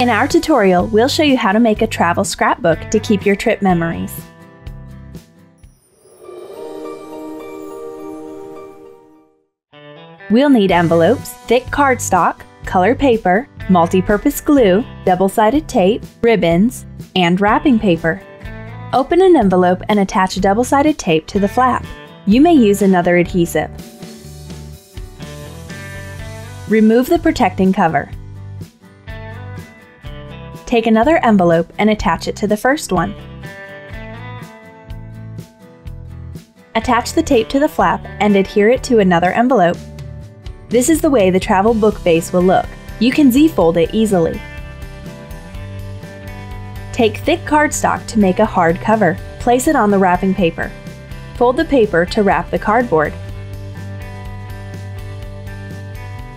In our tutorial, we'll show you how to make a travel scrapbook to keep your trip memories. We'll need envelopes, thick cardstock, color paper, multi-purpose glue, double-sided tape, ribbons, and wrapping paper. Open an envelope and attach double-sided tape to the flap. You may use another adhesive. Remove the protecting cover. Take another envelope and attach it to the first one. Attach the tape to the flap and adhere it to another envelope. This is the way the travel book base will look. You can Z-fold it easily. Take thick cardstock to make a hard cover. Place it on the wrapping paper. Fold the paper to wrap the cardboard.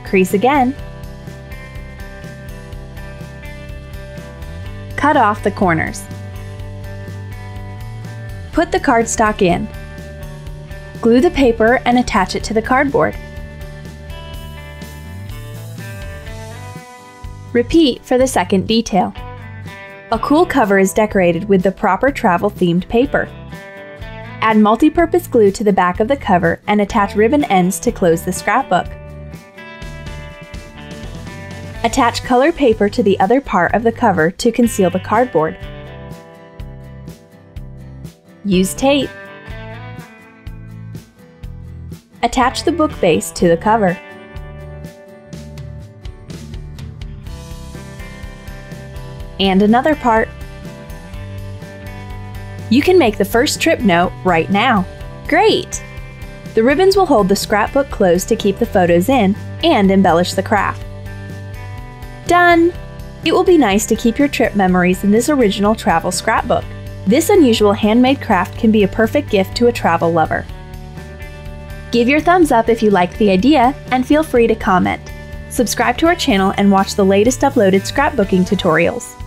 Crease again. Cut off the corners. Put the cardstock in. Glue the paper and attach it to the cardboard. Repeat for the second detail. A cool cover is decorated with the proper travel-themed paper. Add multi-purpose glue to the back of the cover and attach ribbon ends to close the scrapbook. Attach color paper to the other part of the cover to conceal the cardboard. Use tape. Attach the book base to the cover. And another part. You can make the first trip note right now. Great! The ribbons will hold the scrapbook closed to keep the photos in and embellish the craft. Done! It will be nice to keep your trip memories in this original travel scrapbook. This unusual handmade craft can be a perfect gift to a travel lover. Give your thumbs up if you liked the idea and feel free to comment. Subscribe to our channel and watch the latest uploaded scrapbooking tutorials.